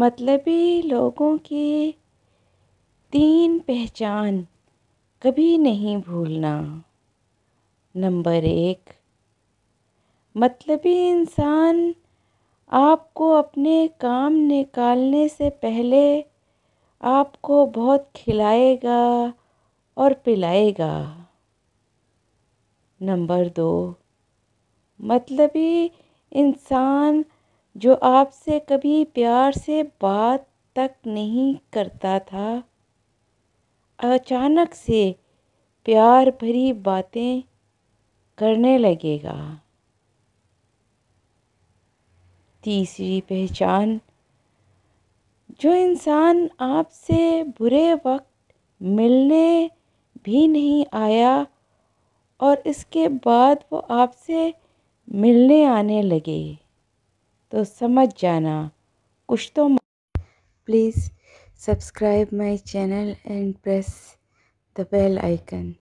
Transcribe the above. मतलबी लोगों की तीन पहचान कभी नहीं भूलना। नंबर 1, मतलबी इंसान आपको अपने काम निकालने से पहले आपको बहुत खिलाएगा और पिलाएगा। नंबर 2, मतलबी इंसान जो आपसे कभी प्यार से बात तक नहीं करता था, अचानक से प्यार भरी बातें करने लगेगा। तीसरी पहचान, जो इंसान आपसे बुरे वक्त मिलने भी नहीं आया और इसके बाद वो आपसे मिलने आने लगे, तो समझ जाना कुछ तो। Please subscribe my channel and press the bell icon.